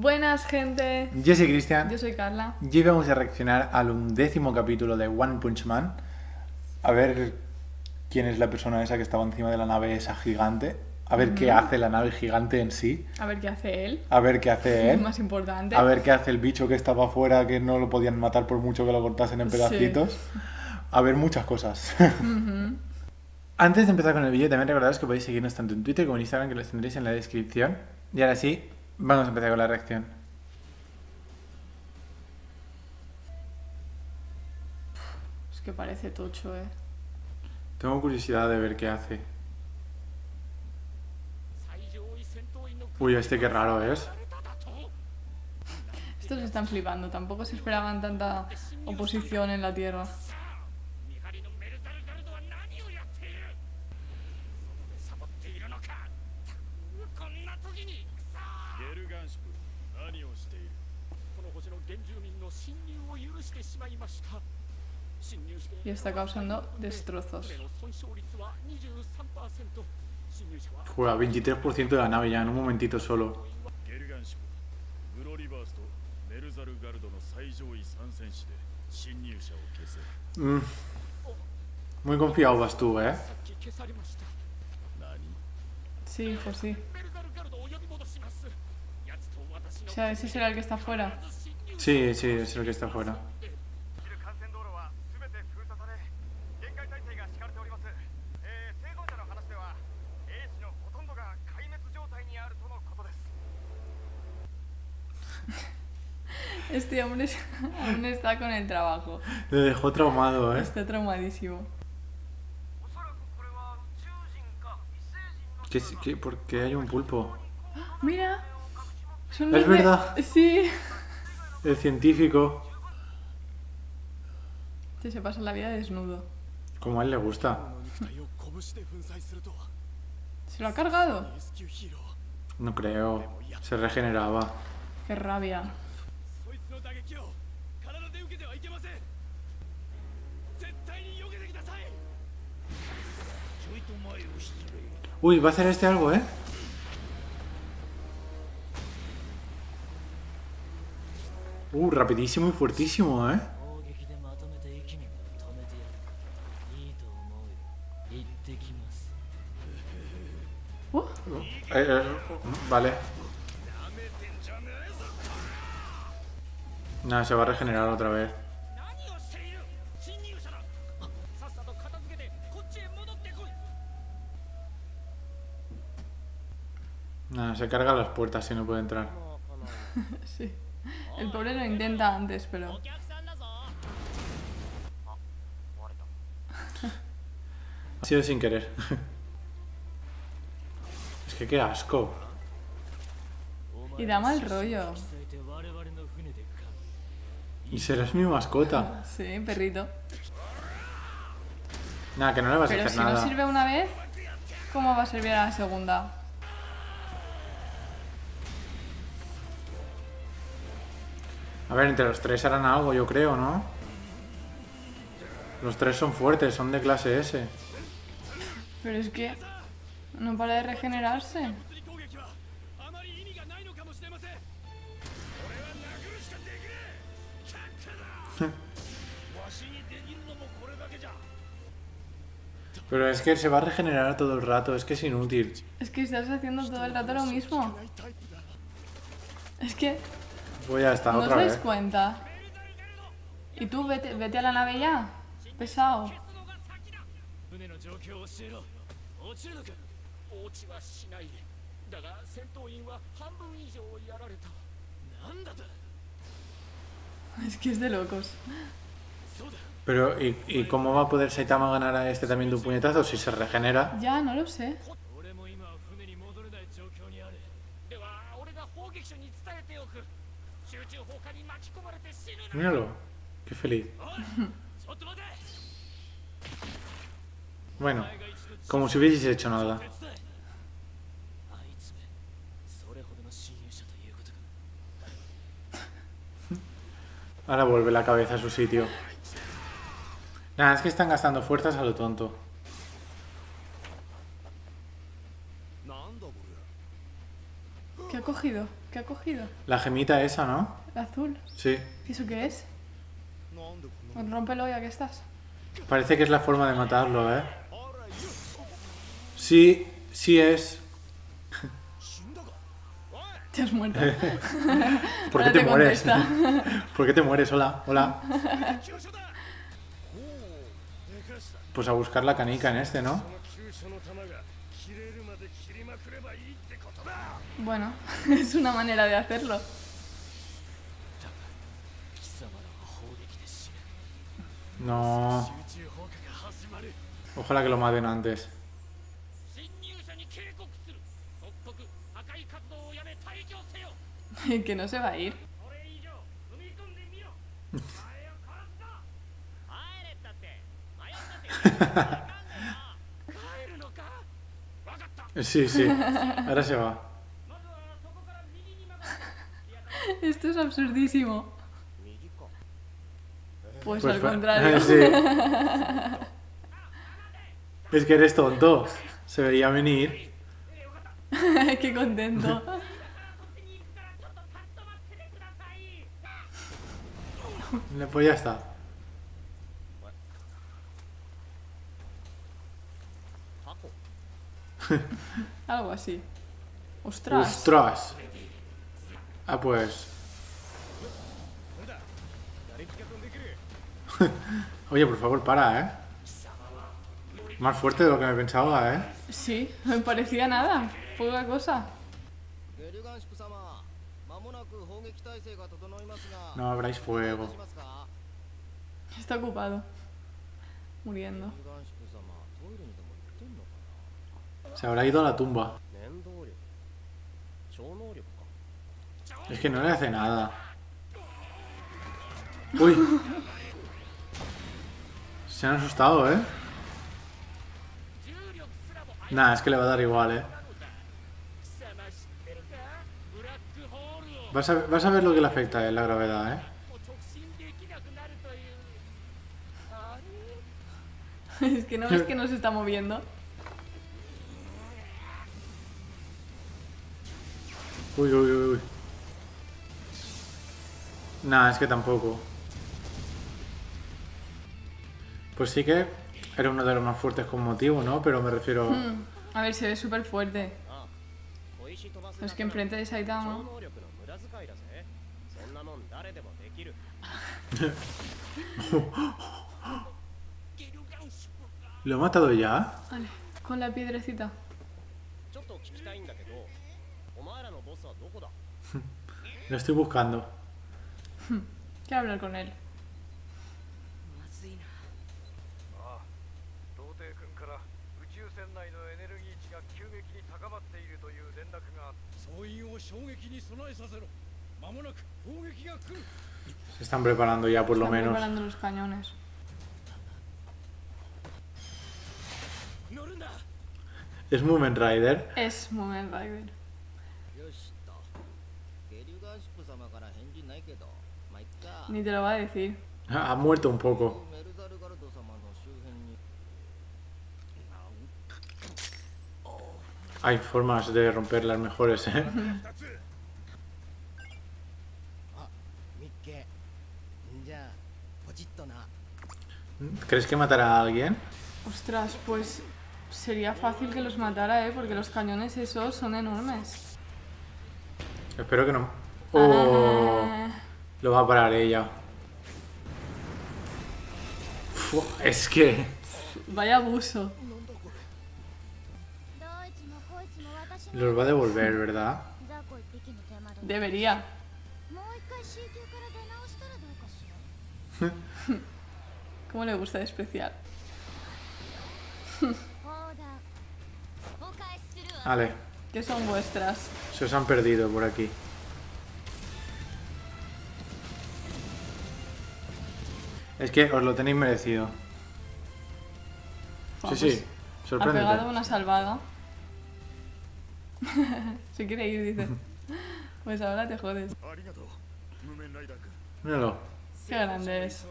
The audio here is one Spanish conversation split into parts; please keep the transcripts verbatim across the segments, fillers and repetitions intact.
Buenas, gente. Yo soy Cristian. Yo soy Carla. Y hoy vamos a reaccionar al undécimo capítulo de One Punch Man. A ver quién es la persona esa que estaba encima de la nave esa gigante. A ver mm. qué hace la nave gigante en sí. A ver qué hace él. A ver qué hace él. Más importante. A ver qué hace el bicho que estaba afuera, que no lo podían matar por mucho que lo cortasen en pedacitos. Sí. A ver muchas cosas. Mm-hmm. Antes de empezar con el vídeo, también recordaros que podéis seguirnos tanto en Twitter como en Instagram, que los tendréis en la descripción. Y ahora sí, vamos a empezar con la reacción. Es que parece tocho, eh. Tengo curiosidad de ver qué hace. Uy, este qué raro es. Estos están flipando. Tampoco se esperaban tanta oposición en la Tierra. Y está causando destrozos. Fue a veintitrés por ciento de la nave ya en un momentito solo. Mm. Muy confiado vas tú, ¿eh? Sí, pues sí. O sea, ese será el que está afuera. Sí, sí, es el que está afuera. Este hombre aún está con el trabajo. Le dejó traumado, ¿eh? Está traumadísimo. ¿Qué, qué, ¿Por qué hay un pulpo? ¡Ah, mira! Son los... ¡Es verdad! De... ¡Sí! El científico. Este se pasa la vida desnudo. Como a él le gusta. ¿Se lo ha cargado? No creo. Se regeneraba. ¡Qué rabia! Uy, va a hacer este algo, ¿eh? Uh, rapidísimo y fuertísimo, ¿eh? Uh. Eh, eh, vale. Nada, se va a regenerar otra vez. Nada, se carga las puertas si no puede entrar. Sí. El pobre lo intenta antes, pero... Ha sido sin querer. Es que qué asco. Y da mal rollo. Y serás mi mascota. Sí, perrito. Nada, que no le vas pero a hacer si nada. Pero si no sirve una vez, ¿cómo va a servir a la segunda? A ver, entre los tres harán algo, yo creo, ¿no? Los tres son fuertes, son de clase S. Pero es que... no para de regenerarse. Pero es que se va a regenerar todo el rato, es que es inútil. Es que estás haciendo todo el rato lo mismo. Es que... Pues ya está, ¿no otra os dais vez. Cuenta? Y tú vete, vete a la nave ya. Pesado. Es que es de locos. Pero, ¿y, y cómo va a poder Saitama ganar a este también de un puñetazo si se regenera? Ya, no lo sé. Míralo, qué feliz. Bueno, como si hubieses hecho nada. Ahora vuelve la cabeza a su sitio. Nada, es que están gastando fuerzas a lo tonto. ¿Qué ha cogido? ¿Qué ha cogido? La gemita esa, ¿no? ¿La azul? Sí. ¿Y eso qué es? Rómpelo ya que estás. Parece que es la forma de matarlo, ¿eh? Sí, sí es. Te has muerto. ¿Por qué te, te mueres? ¿Por qué te mueres? Hola, hola. Pues a buscar la canica en este, ¿no? Bueno, es una manera de hacerlo. No. Ojalá que lo maten antes. Que no se va a ir. Sí, sí. Ahora se va. Esto es absurdísimo. Pues, pues al contrario. Sí. Es que eres tonto. Se veía venir. Qué contento. Pues ya está. Algo así. Ostras. Ostras. Ah, pues. Oye, por favor, para, ¿eh? Más fuerte de lo que me pensaba, ¿eh? Sí, no me parecía nada. Poca cosa. No abráis fuego. Está ocupado. Muriendo. Se habrá ido a la tumba. Es que no le hace nada. Uy. Se han asustado, ¿eh? Nah, es que le va a dar igual, ¿eh? Vas a, vas a ver lo que le afecta a él, la gravedad, ¿eh? Es que no, es que no se está moviendo. Uy, uy, uy, uy. Nah, es que tampoco. Pues sí que era uno de los más fuertes con motivo, ¿no? Pero me refiero... Hmm. A ver, se ve súper fuerte. Es que enfrente de Saitama... ¿Lo he matado ya? Vale, con la piedrecita. Lo estoy buscando. Quiero hablar con él. Se están preparando ya, por lo menos. Se están preparando los cañones. ¿Es Mumen Rider? Es Mumen Rider. Ni te lo va a decir. Ha, ha muerto un poco. Hay formas de romper las mejores, ¿eh? ¿Crees que matará a alguien? Ostras, pues sería fácil que los matara, ¿eh? Porque los cañones esos son enormes. Espero que no. ¡Oh! Ah. Lo va a parar ella. Uf, es que... Vaya abuso. Los va a devolver, ¿verdad? Debería. ¿Cómo le gusta despreciar? Vale. ¿Qué son vuestras? Se os han perdido por aquí. Es que os lo tenéis merecido. Sí, sí. Sorprendente. Ha pegado una salvada. Se quiere ir, dice. Pues ahora te jodes. Míralo. Qué grande es.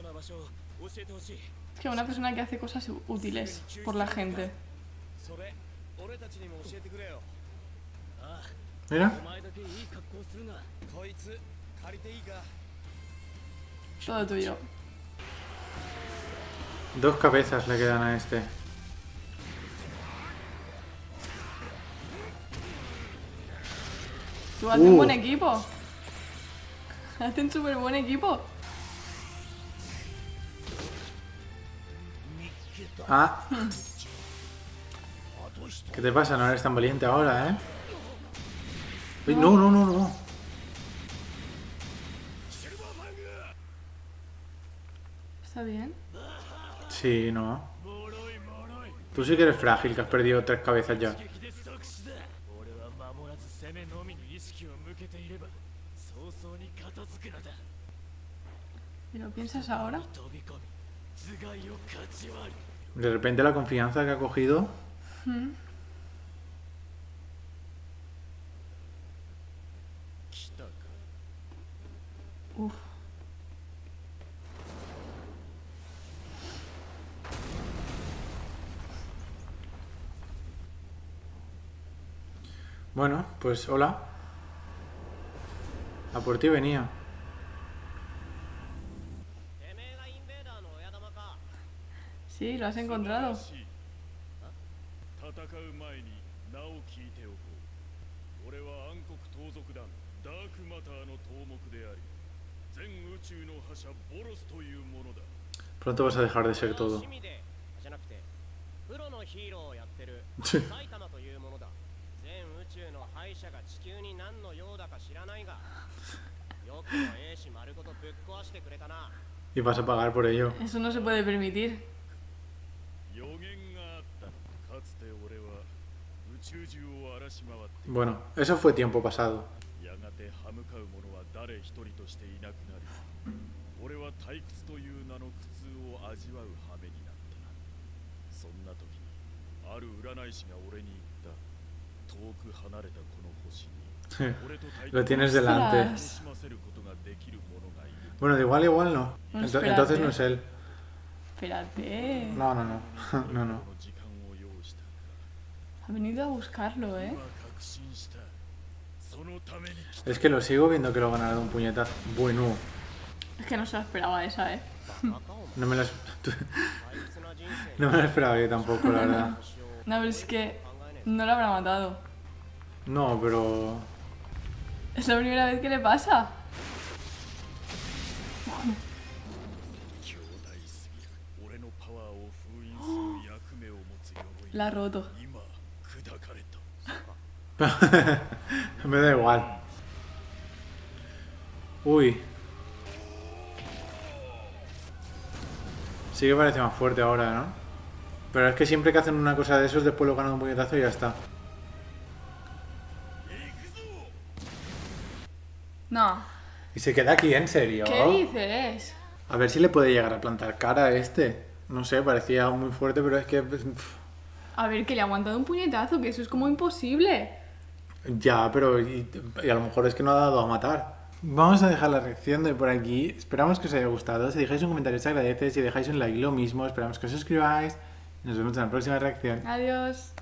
Es que una persona que hace cosas útiles por la gente. Mira. Todo tuyo. Dos cabezas le quedan a este. Tú haces uh. un buen equipo. Haces un súper buen equipo. Ah. ¿Qué te pasa? No eres tan valiente ahora, ¿eh? Uy, no, no, no, no. ¿Está bien? Sí, no. Tú sí que eres frágil, que has perdido tres cabezas ya. ¿Y lo piensas ahora? De repente la confianza que ha cogido. ¿Mm? Uf. Bueno, pues hola. A por ti venía. Sí, lo has encontrado. Pronto vas a dejar de ser todo. Y vas a pagar por ello. Eso no se puede permitir. Bueno, eso fue tiempo pasado. Lo tienes delante. Bueno, de igual igual no. Entonces, entonces no es él. Espérate. No, no, no. No, no. Ha venido a buscarlo, ¿eh? Es que lo sigo viendo que lo ganará de un puñetazo. Bueno. Es que no se la esperaba esa, ¿eh? No me la no me la esperaba yo tampoco, la verdad. No, pero es que no la habrá matado. No, pero... Es la primera vez que le pasa. Oh. La ha roto. Me da igual. Uy. Sí que parece más fuerte ahora, ¿no? Pero es que siempre que hacen una cosa de esos, después lo ganan un puñetazo y ya está. No. Y se queda aquí, ¿en serio? ¿Qué dices? A ver si le puede llegar a plantar cara a este. No sé, parecía muy fuerte, pero es que... A ver, que le ha aguantado un puñetazo, que eso es como imposible. Ya, pero y, y a lo mejor es que no ha dado a matar. Vamos a dejar la reacción de por aquí. Esperamos que os haya gustado. Si dejáis un comentario se agradece. Si dejáis un like lo mismo. Esperamos que os suscribáis. Nos vemos en la próxima reacción. Adiós.